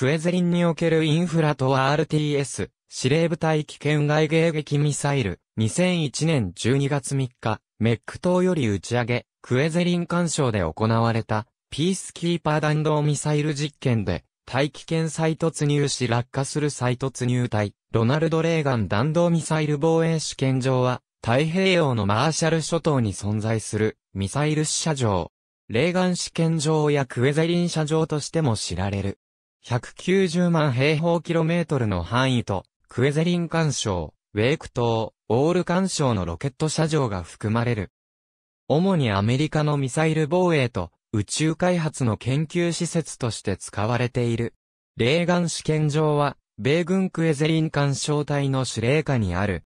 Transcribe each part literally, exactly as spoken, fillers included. クエゼリンにおけるインフラと アールティーエス、司令部隊危険外迎撃ミサイル、にせんいちねんじゅうにがつみっか、メック島より打ち上げ、クエゼリン環礁で行われた、ピースキーパー弾道ミサイル実験で、大気圏再突入し落下する再突入体、ロナルド・レーガン弾道ミサイル防衛試験場は、太平洋のマーシャル諸島に存在する、ミサイル試射場。レーガン試験場やクエゼリン射場としても知られる。ひゃくきゅうじゅうまんへいほうキロメートルの範囲と、クエゼリン環礁、ウェーク島、オール環礁のロケット射場が含まれる。主にアメリカのミサイル防衛と、宇宙開発の研究施設として使われている。レーガン試験場は、米軍クエゼリン環礁隊の司令下にある。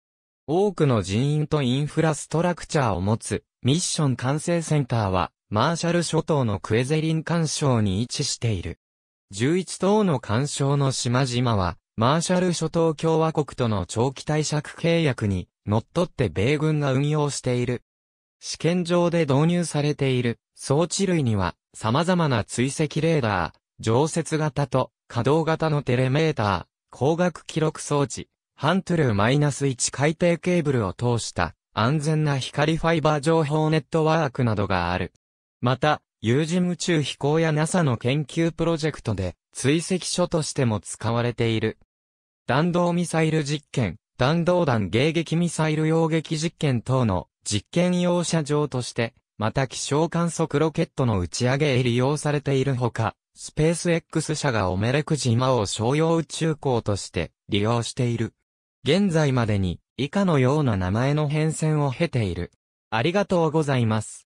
多くの人員とインフラストラクチャーを持つ、ミッション管制センターは、マーシャル諸島のクエゼリン環礁に位置している。じゅういちとうの環礁の島々は、マーシャル諸島共和国との長期貸借契約に、のっとって米軍が運用している。試験場で導入されている装置類には様々な追跡レーダー、常設型と稼働型のテレメーター、光学記録装置、ハントゥーワン 海底ケーブルを通した安全な光ファイバー情報ネットワークなどがある。また、有人宇宙飛行や ナサ の研究プロジェクトで追跡所としても使われている。弾道ミサイル実験、弾道弾迎撃ミサイル擁撃実験等の実験用射場として、また気象観測ロケットの打ち上げへ利用されているほか、スペース エックス 社がオメレク島を商用宇宙港として利用している。現在までに以下のような名前の変遷を経ている。ありがとうございます。